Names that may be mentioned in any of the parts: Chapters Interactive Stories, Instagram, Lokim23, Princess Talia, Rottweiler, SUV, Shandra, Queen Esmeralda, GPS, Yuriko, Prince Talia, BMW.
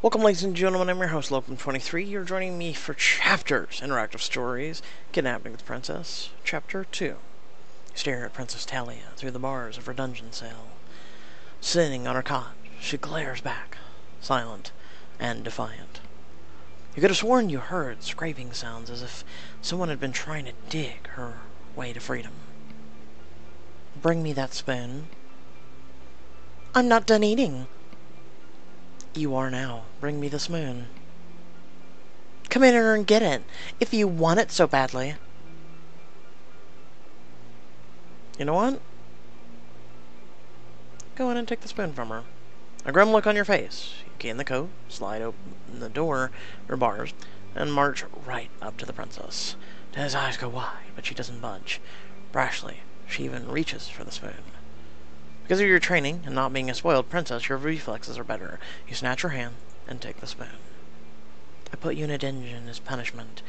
Welcome, ladies and gentlemen, I'm your host, Lokim23. You're joining me for Chapters Interactive Stories, Kidnapping the Princess, Chapter 2. Staring at Princess Talia through the bars of her dungeon cell. Sitting on her cot, she glares back, silent and defiant. You could have sworn you heard scraping sounds as if someone had been trying to dig her way to freedom. Bring me that spoon. I'm not done eating. You are now. Bring me this moon. Come in here and get it, if you want it so badly. You know what? Go in and take the spoon from her. A grim look on your face. You gain the coat, slide open the door, or bars, and march right up to the princess. His eyes go wide, but she doesn't budge. Brashly, she even reaches for the spoon. Because of your training and not being a spoiled princess, your reflexes are better. You snatch her hand and take the spoon. I put you in a dungeon as punishment.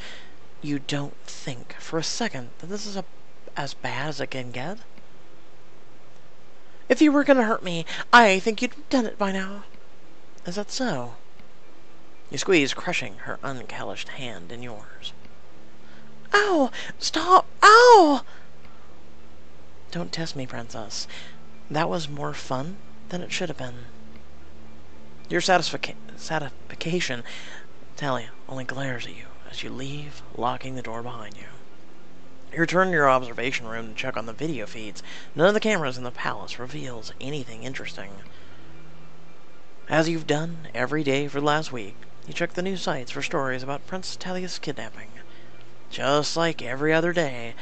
You don't think for a second that this is as bad as it can get? If you were going to hurt me, I think you'd have done it by now. Is that so? You squeeze, crushing her uncalloused hand in yours. Ow! Stop! Ow! Don't test me, princess. That was more fun than it should have been. Your satisfaction, Talia, only glares at you as you leave, locking the door behind you. You return to your observation room to check on the video feeds. None of the cameras in the palace reveals anything interesting. As you've done every day for the last week, you check the news sites for stories about Prince Talia's kidnapping. Just like every other day,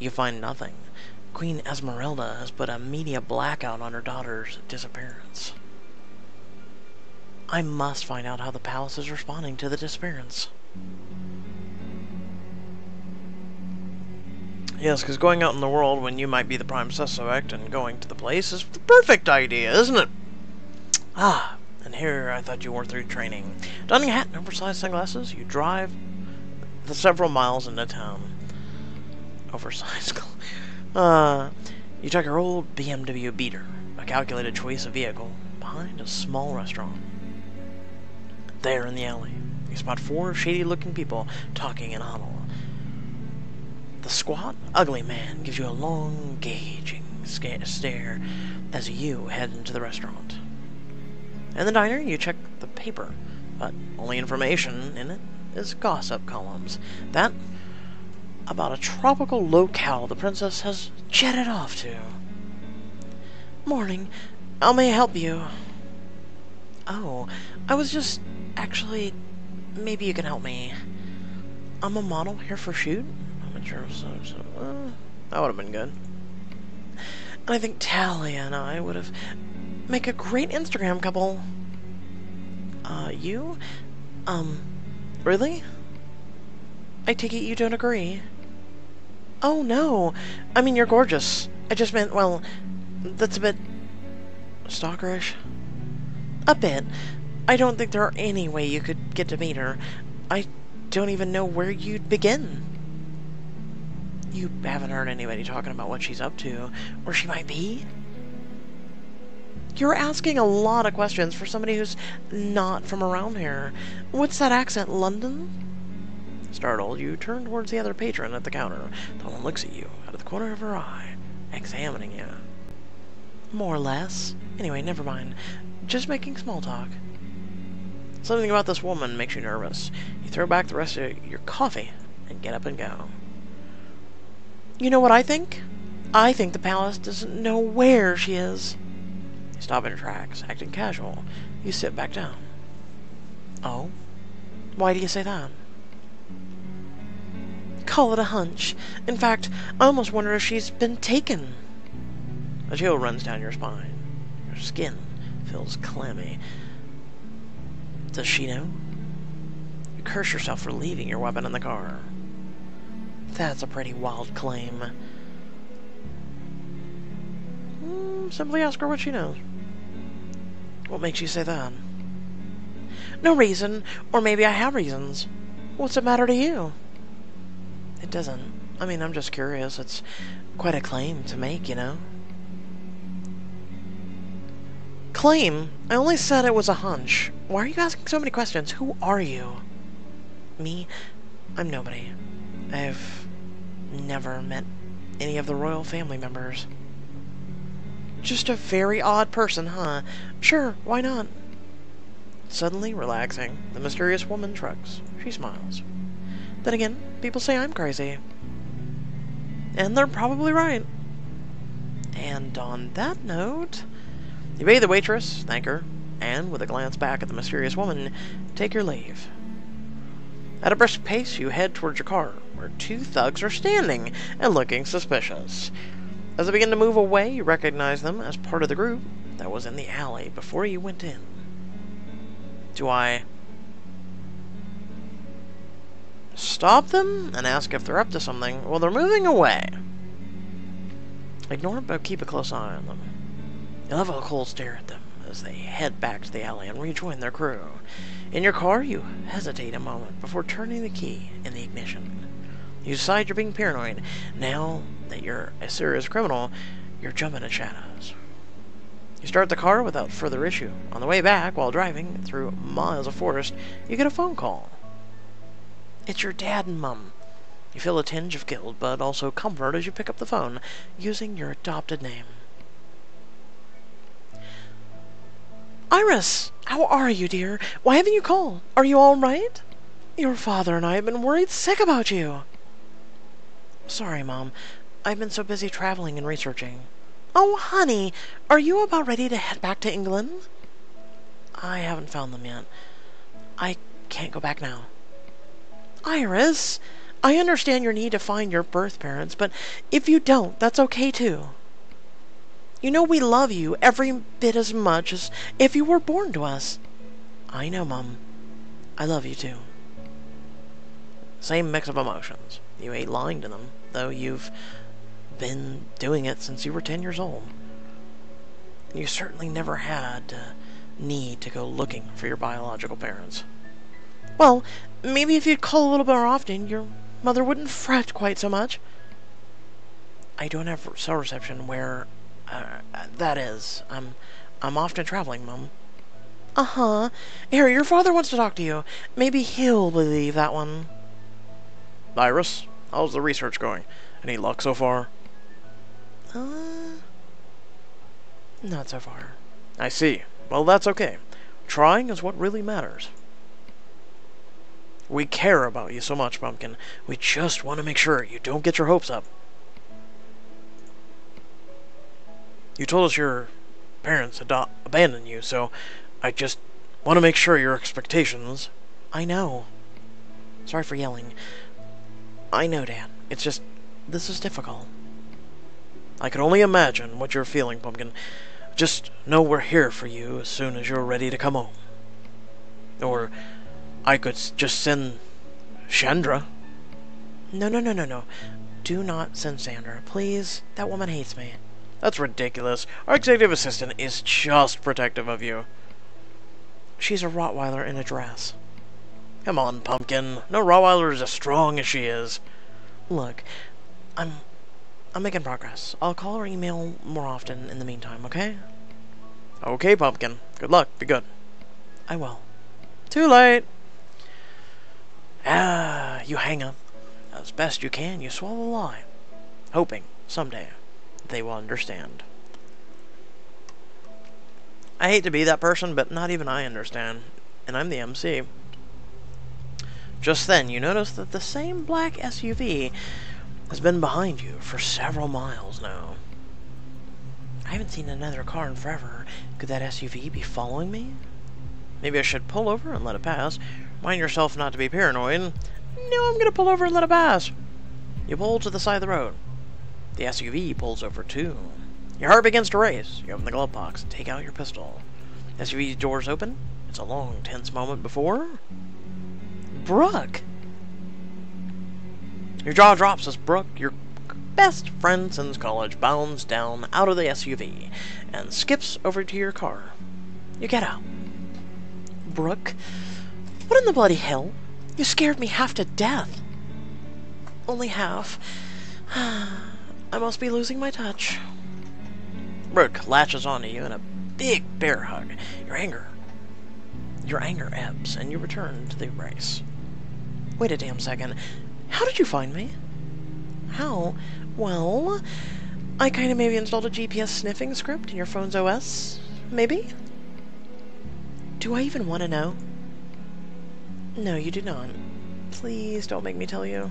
you find nothing. Queen Esmeralda has put a media blackout on her daughter's disappearance. I must find out how the palace is responding to the disappearance. Yes, because going out in the world when you might be the prime suspect and going to the place is the perfect idea, isn't it? Ah, and here I thought you were through training. Donning a hat and oversized sunglasses, you drive the several miles into town. Oversized glasses. You took your old BMW beater, a calculated choice of vehicle, behind a small restaurant. There in the alley, you spot four shady-looking people talking in huddle. The squat, ugly man gives you a long, gauging stare as you head into the restaurant. In the diner, you check the paper, but only information in it is gossip columns. That about a tropical locale the princess has jetted off to. Morning. How may I help you? Oh, I was just... actually... maybe you can help me. I'm a model here for shoot. I'm sure that would have been good. And I think Talia and I would have... make a great Instagram couple. You? Really? I take it you don't agree. Oh, no. I mean, you're gorgeous. I just meant, well, that's a bit... stalkerish? A bit. I don't think there are any way you could get to meet her. I don't even know where you'd begin. You haven't heard anybody talking about what she's up to, or she might be? You're asking a lot of questions for somebody who's not from around here. What's that accent, London? Startled, you turn towards the other patron at the counter. The woman looks at you out of the corner of her eye, examining you. More or less. Anyway, never mind. Just making small talk. Something about this woman makes you nervous. You throw back the rest of your coffee and get up and go. You know what I think? I think the palace doesn't know where she is. You stop in your tracks, acting casual. You sit back down. Oh? Why do you say that? Call it a hunch. In fact, I almost wonder if she's been taken. A chill runs down your spine. Your skin feels clammy. Does she know? You curse yourself for leaving your weapon in the car. That's a pretty wild claim. Simply ask her what she knows. What makes you say that? No reason, or maybe I have reasons. What's it matter to you? It doesn't. I mean, I'm just curious. It's quite a claim to make, you know? claim. I only said it was a hunch. Why are you asking so many questions? Who are you? Me? I'm nobody. I've never met any of the royal family members. Just a very odd person, huh? Sure, why not? Suddenly relaxing, the mysterious woman shrugs. She smiles. Then again, people say I'm crazy. And they're probably right. And on that note, you pay the waitress, thank her, and with a glance back at the mysterious woman, take your leave. At a brisk pace, you head towards your car, where two thugs are standing and looking suspicious. As they begin to move away, you recognize them as part of the group that was in the alley before you went in. Do I stop them and ask if they're up to something? Well, they're moving away. Ignore it, but keep a close eye on them. You'll have a cold stare at them as they head back to the alley and rejoin their crew. In your car, you hesitate a moment before turning the key in the ignition. You decide you're being paranoid. Now that you're a serious criminal, you're jumping at shadows. You start the car without further issue. On the way back, while driving through miles of forest, you get a phone call. It's your dad and mum. You feel a tinge of guilt, but also comfort as you pick up the phone, using your adopted name. Iris, how are you, dear? Why haven't you called? Are you all right? Your father and I have been worried sick about you. Sorry, Mom. I've been so busy traveling and researching. Oh, honey, are you about ready to head back to England? I haven't found them yet. I can't go back now. Iris, I understand your need to find your birth parents, but if you don't, that's okay too. You know we love you every bit as much as if you were born to us. I know, Mom. I love you too. Same mix of emotions. You ain't lying to them, though you've been doing it since you were 10 years old. You certainly never had a need to go looking for your biological parents. Well, maybe if you'd call a little more often, your mother wouldn't fret quite so much. I don't have cell reception where that is. I'm often traveling, Mum. Uh-huh. Here, your father wants to talk to you. Maybe he'll believe that one. Iris, how's the research going? Any luck so far? Not so far. I see. Well, that's okay. Trying is what really matters. We care about you so much, Pumpkin. We just want to make sure you don't get your hopes up. You told us your parents abandoned you, so I just want to make sure your expectations... I know. Sorry for yelling. I know, Dad. It's just... this is difficult. I can only imagine what you're feeling, Pumpkin. Just know we're here for you as soon as you're ready to come home. Or I could just send Shandra. No. Do not send Sandra, please. That woman hates me. That's ridiculous. Our executive assistant is just protective of you. She's a Rottweiler in a dress. Come on, Pumpkin. No Rottweiler is as strong as she is. Look... I'm making progress. I'll call or email more often in the meantime, okay? Okay, Pumpkin. Good luck. Be good. I will. Too late! You hang up. As best you can, you swallow a lie, hoping someday they will understand. I hate to be that person, but not even I understand. And I'm the MC. Just then, you notice that the same black SUV has been behind you for several miles now. I haven't seen another car in forever. Could that SUV be following me? Maybe I should pull over and let it pass. Mind yourself not to be paranoid. No, I'm gonna pull over and let it pass. You pull to the side of the road. The SUV pulls over too. Your heart begins to race. You open the glove box and take out your pistol. SUV doors open. It's a long, tense moment before... Brooke! Your jaw drops as Brooke, your best friend since college, bounds down out of the SUV and skips over to your car. You get out. Brooke, what in the bloody hell? You scared me half to death. Only half. I must be losing my touch. Brooke latches onto you in a big bear hug. Your anger ebbs, and you return to the embrace. Wait a damn second. How did you find me? How? Well, I kinda maybe installed a GPS sniffing script in your phone's OS? Maybe? Do I even want to know? No, you do not. Please don't make me tell you.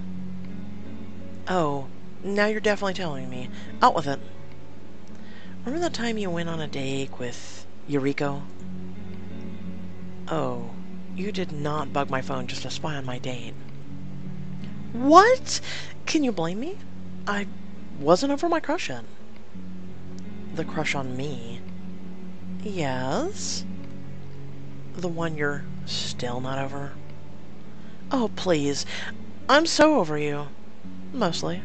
Oh, now you're definitely telling me. Out with it. Remember that time you went on a date with Yuriko? Oh, you did not bug my phone just to spy on my date. What? Can you blame me? I wasn't over my crush yet. The crush on me? Yes? The one you're still not over? Oh, please. I'm so over you. Mostly.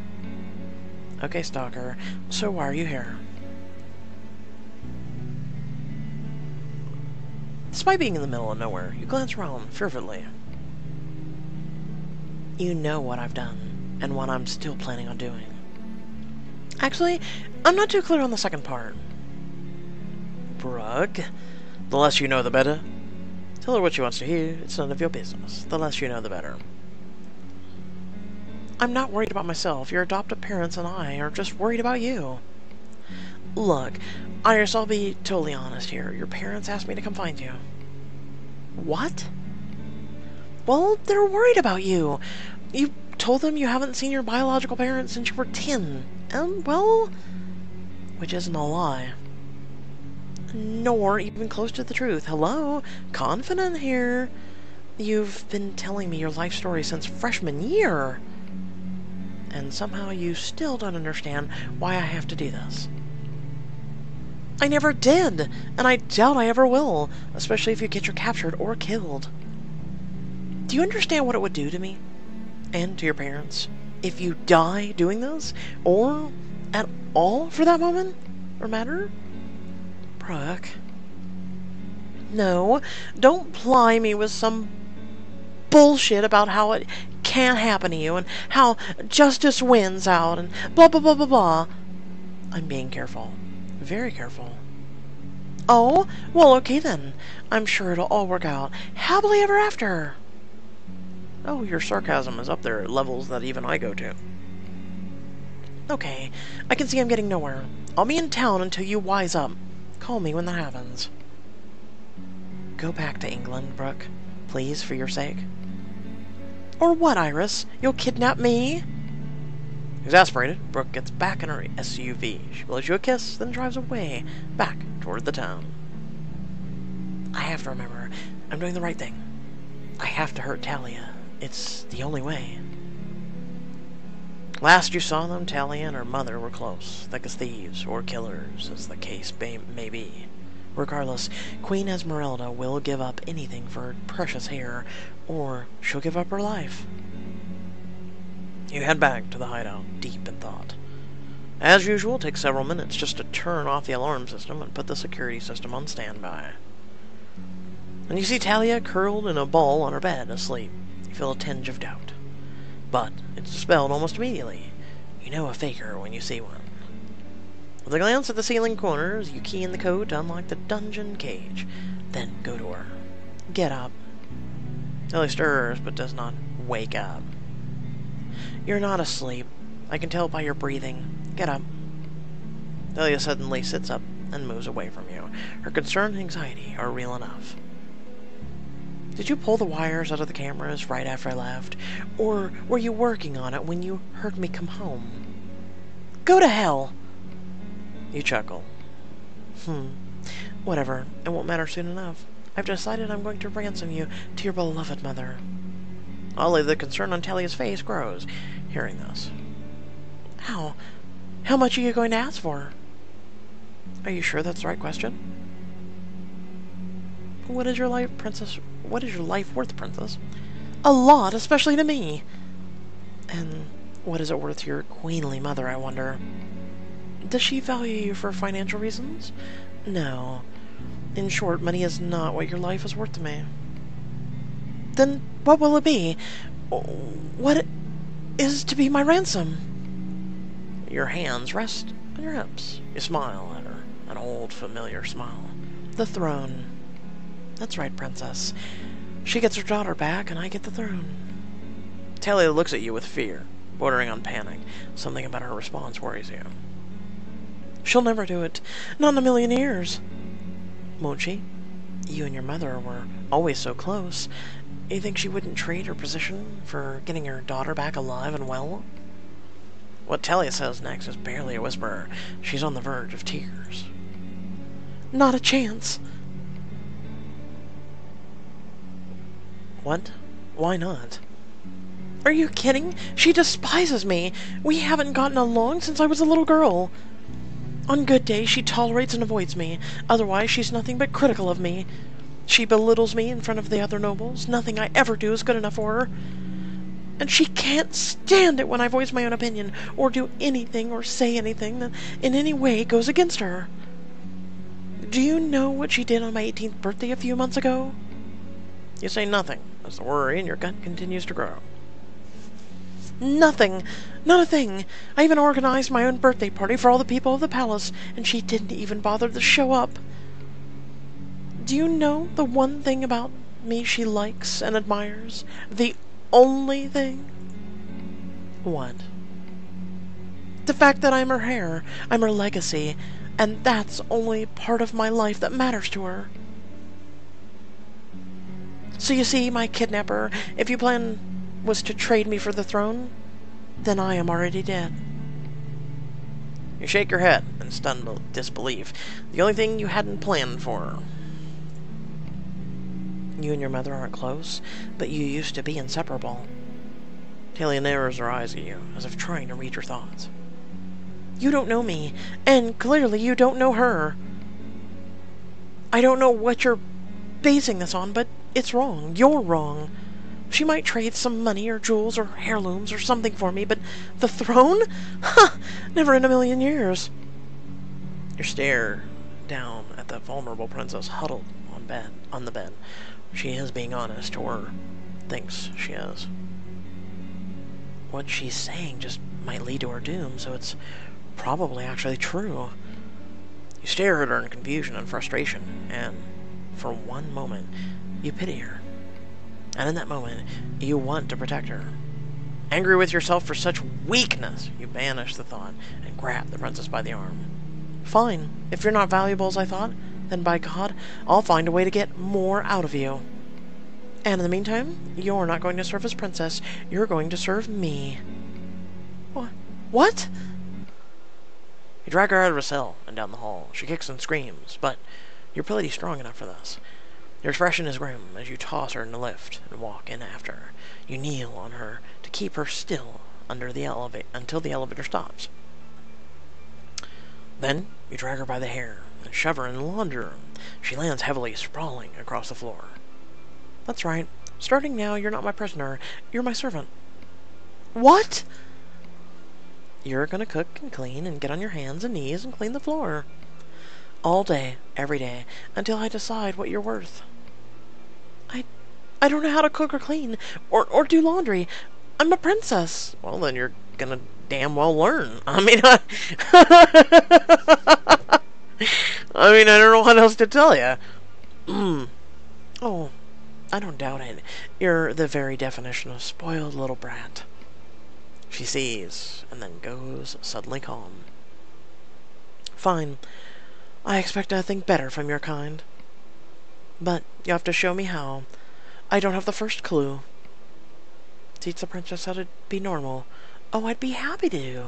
Okay, stalker. So why are you here? Despite being in the middle of nowhere, you glance around fervently. You know what I've done, and what I'm still planning on doing. Actually, I'm not too clear on the second part. Brug? The less you know, the better. Tell her what she wants to hear. It's none of your business. The less you know, the better. I'm not worried about myself. Your adoptive parents and I are just worried about you. Look, I'll be totally honest here. Your parents asked me to come find you. What? Well, they're worried about you. You told them you haven't seen your biological parents since you were 10. And, well, which isn't a lie. Nor even close to the truth. Hello? Confident here. You've been telling me your life story since freshman year. And somehow you still don't understand why I have to do this. I never did, and I doubt I ever will, especially if you get captured or killed. Do you understand what it would do to me, and to your parents, if you die doing this, or at all for that moment, or matter? Brooke. No, don't ply me with some bullshit about how it can't happen to you, and how justice wins out, and blah blah blah blah blah. I'm being careful. Very careful. Oh, well, okay then. I'm sure it'll all work out. Happily ever after. Oh, your sarcasm is up there at levels that even I go to. Okay, I can see I'm getting nowhere. I'll be in town until you wise up. Call me when that happens. Go back to England, Brooke, please, for your sake. Or what, Iris? You'll kidnap me? Exasperated, Brooke gets back in her SUV. She blows you a kiss, then drives away, back toward the town. I have to remember, I'm doing the right thing. I have to hurt Talia. It's the only way. Last you saw them, Talia and her mother were close, thick as thieves, or killers, as the case may be. Regardless, Queen Esmeralda will give up anything for her precious hair, or she'll give up her life. You head back to the hideout, deep in thought. As usual, it takes several minutes just to turn off the alarm system and put the security system on standby. And you see Talia curled in a ball on her bed, asleep. You feel a tinge of doubt. But it's dispelled almost immediately. You know a faker when you see one. With a glance at the ceiling corners, you key in the code to unlock the dungeon cage. Then go to her. Get up. Talia stirs, but does not wake up. You're not asleep. I can tell by your breathing. Get up. Talia suddenly sits up and moves away from you. Her concern and anxiety are real enough. Did you pull the wires out of the cameras right after I left? Or were you working on it when you heard me come home? Go to hell! You chuckle. Whatever. It won't matter soon enough. I've decided I'm going to ransom you to your beloved mother. Oddly, the concern on Talia's face grows, hearing this. How much are you going to ask for? Are you sure that's the right question? What is your life worth, Princess? A lot, especially to me. And what is it worth to your queenly mother, I wonder? Does she value you for financial reasons? No. In short, money is not what your life is worth to me. Then what will it be? What is to be my ransom? Your hands rest on your hips. You smile at her, an old familiar smile. the throne. That's right, Princess. She gets her daughter back, and I get the throne. Talia looks at you with fear, bordering on panic. Something about her response worries you. She'll never do it. Not in a million years. Won't she? You and your mother were always so close. You think she wouldn't trade her position for getting her daughter back alive and well? What Talia says next is barely a whisper. She's on the verge of tears. Not a chance. What? Why not? Are you kidding? She despises me. We haven't gotten along since I was a little girl. On good days, she tolerates and avoids me. Otherwise, she's nothing but critical of me. She belittles me in front of the other nobles. Nothing I ever do is good enough for her. And she can't stand it when I voice my own opinion, or do anything or say anything that in any way goes against her. Do you know what she did on my 18th birthday a few months ago? You say nothing, as the worry in your gut continues to grow. Nothing. Not a thing. I even organized my own birthday party for all the people of the palace, and she didn't even bother to show up. Do you know the one thing about me she likes and admires? The only thing? What? The fact that I'm her heir, I'm her legacy, and that's only part of my life that matters to her. So you see, my kidnapper, if you plan was to trade me for the throne, then I am already dead. You shake your head in stunned disbelief. The only thing you hadn't planned for. You and your mother aren't close, but you used to be inseparable. Talia narrows her eyes at you, as if trying to read your thoughts. You don't know me, and clearly you don't know her. I don't know what you're basing this on, but it's wrong. You're wrong. She might trade some money or jewels or heirlooms or something for me, but the throne? Ha! Never in a million years. You stare down at the vulnerable princess huddled on the bed. She is being honest, or thinks she is. What she's saying just might lead to her doom, so it's probably actually true. You stare at her in confusion and frustration, and for one moment, you pity her. And in that moment, you want to protect her. Angry with yourself for such weakness, you banish the thought and grab the princess by the arm. Fine, if you're not valuable as I thought, then by God, I'll find a way to get more out of you. And in the meantime, you're not going to serve as princess, you're going to serve me. What? You drag her out of her cell and down the hall. She kicks and screams, but you're pretty strong enough for this. Your expression is grim as you toss her in the lift and walk in after her. You kneel on her to keep her still under the elevator until the elevator stops. Then you drag her by the hair and shove her in the laundry room. She lands heavily, sprawling across the floor. That's right. Starting now, you're not my prisoner. You're my servant. What? You're gonna cook and clean and get on your hands and knees and clean the floor. All day, every day, until I decide what you're worth. I don't know how to cook or clean, or do laundry. I'm a princess. Well, then you're gonna damn well learn. I don't know what else to tell you. Oh, I don't doubt it. You're the very definition of spoiled little brat. She sees, and then goes suddenly calm. Fine. I expect nothing better from your kind. But you have to show me how. I don't have the first clue. Teach the princess how to be normal. Oh, I'd be happy to.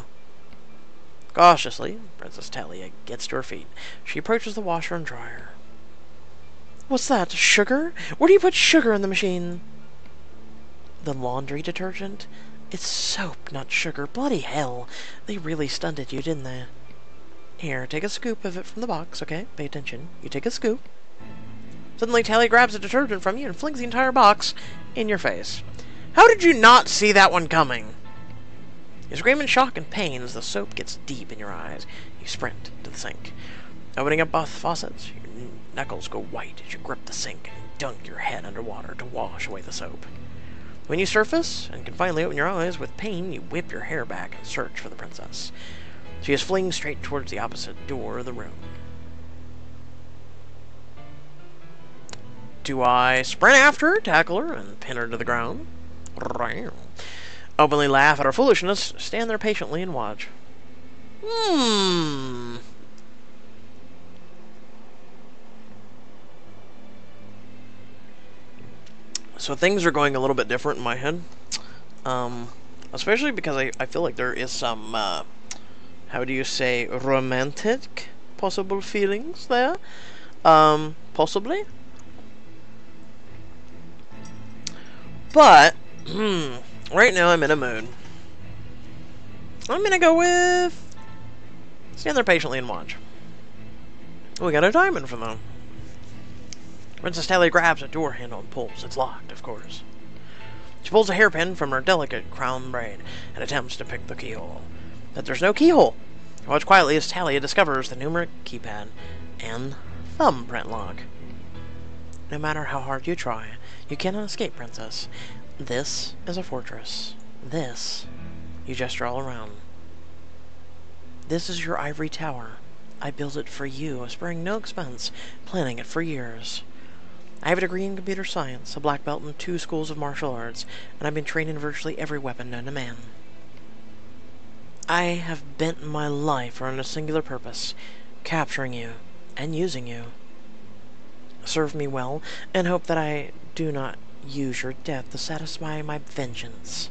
Cautiously, Princess Talia gets to her feet. She approaches the washer and dryer. What's that, sugar? Where do you put sugar in the machine? The laundry detergent? It's soap, not sugar. Bloody hell. They really stunted you, didn't they? Here, take a scoop of it from the box, okay? Pay attention. You take a scoop. Suddenly, Talia grabs a detergent from you and flings the entire box in your face. How did you not see that one coming? You scream in shock and pain as the soap gets deep in your eyes. You sprint to the sink. Opening up both faucets, your knuckles go white as you grip the sink and dunk your head underwater to wash away the soap. When you surface and can finally open your eyes with pain, you whip your hair back and search for the princess. She is fleeing straight towards the opposite door of the room. Do I sprint after her, tackle her, and pin her to the ground? Openly laugh at her foolishness, stand there patiently and watch. So things are going a little bit different in my head. Especially because I feel like there is some, how do you say, romantic possible feelings there? Possibly? But, right now I'm in a mood. I'm gonna go with... stand there patiently and watch. We got a diamond from them. Princess Talia grabs a door handle and pulls. It's locked, of course. She pulls a hairpin from her delicate crown braid and attempts to pick the keyhole. But there's no keyhole. Watch quietly as Talia discovers the numeric keypad and thumbprint lock. No matter how hard you try, you cannot escape, Princess. This is a fortress. This, you gesture all around. This is your ivory tower. I built it for you, sparing no expense, planning it for years. I have a degree in computer science, a black belt in 2 schools of martial arts, and I've been trained in virtually every weapon known to man. I have bent my life around a singular purpose, capturing you and using you. Serve me well, and hope that I do not use your death to satisfy my vengeance.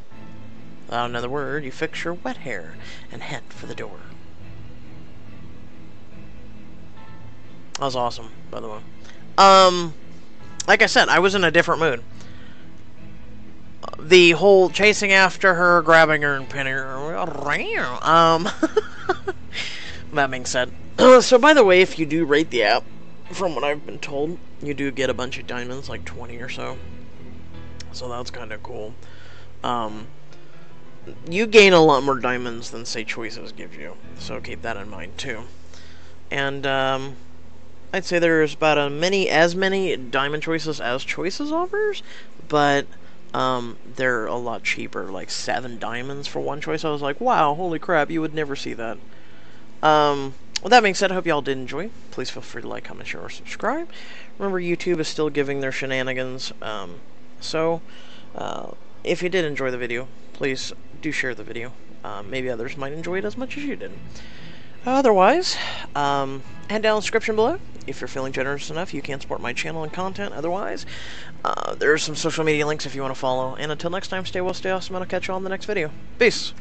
Without another word, you fix your wet hair and head for the door. That was awesome, by the way. Like I said, I was in a different mood. The whole chasing after her, grabbing her, and pinning her. That being said. So, by the way, if you do rate the app, from what I've been told, you do get a bunch of diamonds, like 20 or so. So that's kind of cool. You gain a lot more diamonds than, say, choices give you. So keep that in mind, too. And, I'd say there's about as many diamond choices as choices offers, but they're a lot cheaper, like 7 diamonds for 1 choice. I was like, wow, holy crap, you would never see that. Well, that being said, I hope y'all did enjoy. Please feel free to like, comment, share, or subscribe. Remember, YouTube is still giving their shenanigans, so if you did enjoy the video, please do share the video. Maybe others might enjoy it as much as you did. Otherwise, head down in the description below. If you're feeling generous enough, you can support my channel and content. Otherwise, there are some social media links if you want to follow. And until next time, stay well, stay awesome, and I'll catch you all in the next video. Peace!